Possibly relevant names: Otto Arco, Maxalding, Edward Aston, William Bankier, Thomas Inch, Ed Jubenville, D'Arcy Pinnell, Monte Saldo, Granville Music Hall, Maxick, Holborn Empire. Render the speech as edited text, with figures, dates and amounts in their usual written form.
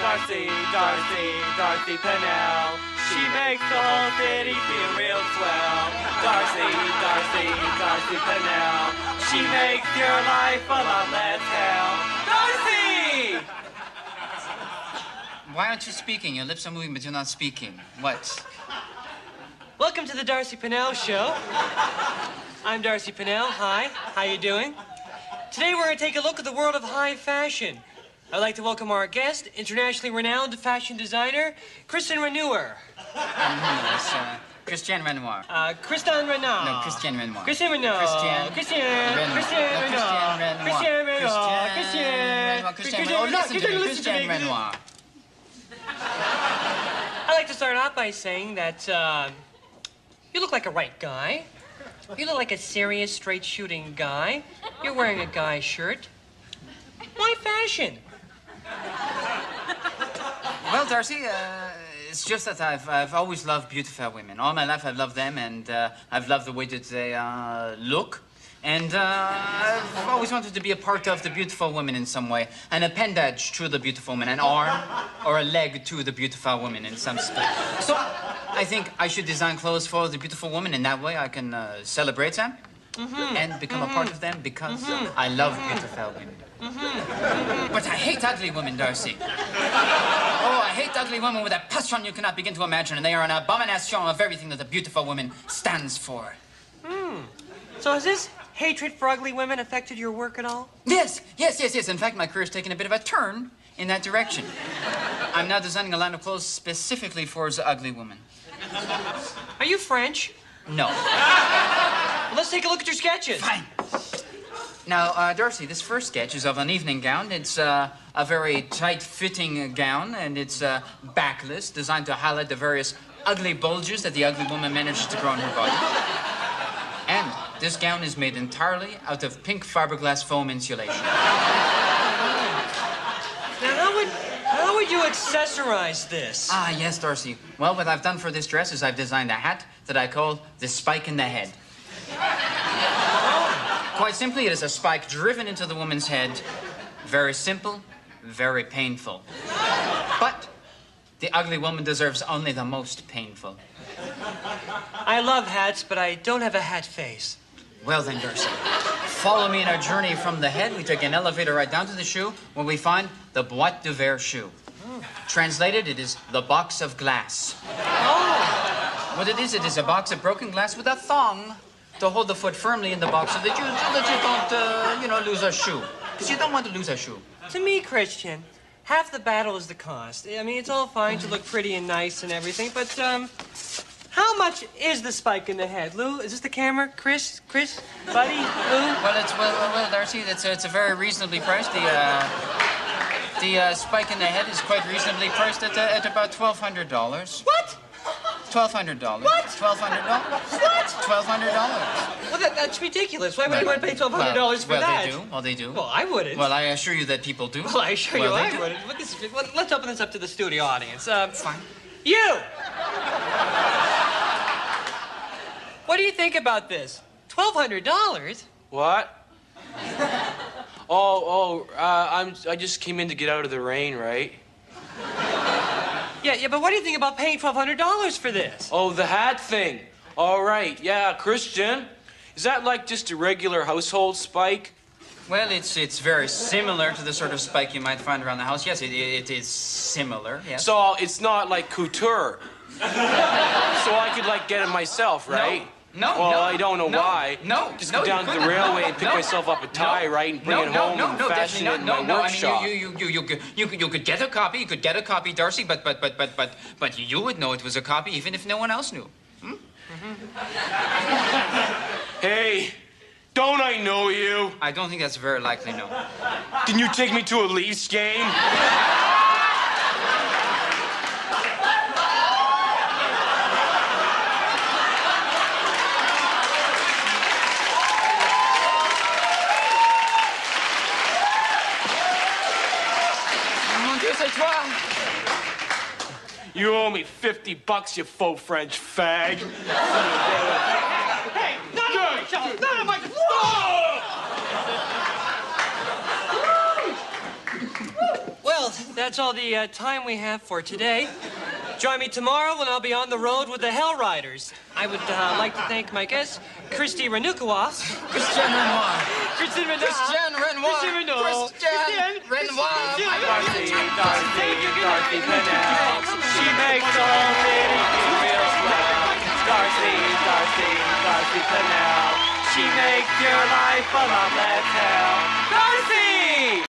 D'Arcy Pinnell. She makes the whole city feel real swell. D'Arcy Pinnell. She makes your life a lot less hell. D'Arcy! Why aren't you speaking? Your lips are moving, but you're not speaking. What? Welcome to the D'Arcy Pinnell Show. I'm D'Arcy Pinnell. Hi. How you doing? Today we're going to take a look at the world of high fashion. I'd like to welcome our guest, internationally renowned fashion designer, Christian Renouer. Christian Renouer. Christian Renouer. No, Christian Renouer. Christian Renouer. Christian Renouer. Christian Renouer. Christian Renouer. Christian Renouer. I'd like to start out by saying that you look like a right guy. You look like a serious, straight-shooting guy. You're wearing a guy shirt. Why fashion? Well, D'Arcy, it's just that I've always loved beautiful women. All my life, I've loved them, and I've loved the way that they look. And I've always wanted to be a part of the beautiful women in some way. An appendage to the beautiful women, an arm or a leg to the beautiful women in some state. So I think I should design clothes for the beautiful women, and that way I can celebrate them and become a part of them because I love beautiful women. But I hate ugly women, D'Arcy. Oh, I hate ugly women with a passion you cannot begin to imagine, and they are an abomination of everything that the beautiful woman stands for. So has this hatred for ugly women affected your work at all? Yes. In fact, my career's taken a bit of a turn in that direction. I'm now designing a line of clothes specifically for the ugly woman. Are you French? No. Well, let's take a look at your sketches. Fine. Now, D'Arcy, this first sketch is of an evening gown. It's a very tight-fitting gown, and it's backless, designed to highlight the various ugly bulges that the ugly woman manages to grow in her body. And this gown is made entirely out of pink fiberglass foam insulation. Now, how would you accessorize this? Ah, yes, D'Arcy. Well, what I've done for this dress is I've designed a hat that I call the spike in the head. Quite simply, it is a spike driven into the woman's head. Very simple, very painful. But the ugly woman deserves only the most painful. I love hats, but I don't have a hat face. Well then, D'Arcy, follow me in our journey from the head. We take an elevator right down to the shoe, where we find the boîte de verre shoe. Translated, it is the box of glass. Oh! What it is a box of broken glass with a thong to hold the foot firmly in the box so that you don't, lose a shoe. Because you don't want to lose a shoe. To me, Christian, half the battle is the cost. I mean, it's all fine to look pretty and nice and everything, but, how much is the spike in the head? Lou, is this the camera? Chris, buddy, Lou? Well, D'Arcy, it's a very reasonably priced. The spike in the head is quite reasonably priced at about $1,200. What? $1,200. What? $1,200. What? $1,200. Well, that's ridiculous. Why would anyone pay $1,200 for that? Well, they do. Well, I wouldn't. Well, I assure you that people do. Well, I assure you I wouldn't. But let's open this up to the studio audience. Fine. You! What do you think about this? $1,200? What? I just came in to get out of the rain, right? Yeah, but what do you think about paying $1,200 for this? Oh, the hat thing. All right, yeah, Christian. Is that like just a regular household spike? Well, it's very similar to the sort of spike you might find around the house. Yes, it is similar, yes. So it's not like couture. So I could, get it myself, right? No. Well, I don't know why. Just go down to the railway and pick myself up a tie, right, and bring it home and fashion it in my workshop. You could get a copy. You could get a copy, D'Arcy, but you would know it was a copy even if no one else knew. Hmm? Hey, don't I know you? I don't think that's very likely, no. Can you take me to a Leafs game? You owe me $50, you faux French fag. Hey, none of my... Whoa! Well, Well, that's all the time we have for today. Join me tomorrow when I'll be on the road with the Hell Riders. I would like to thank my guest, Christian Renouer. Christian Renouer. Christian Renouer. Christian Renouer. Christian Renouer. Christian Renouer. D'Arcy Pinnell. She makes all ladies feel swell. D'Arcy Pinnell. She makes your life a love that's hell. D'Arcy!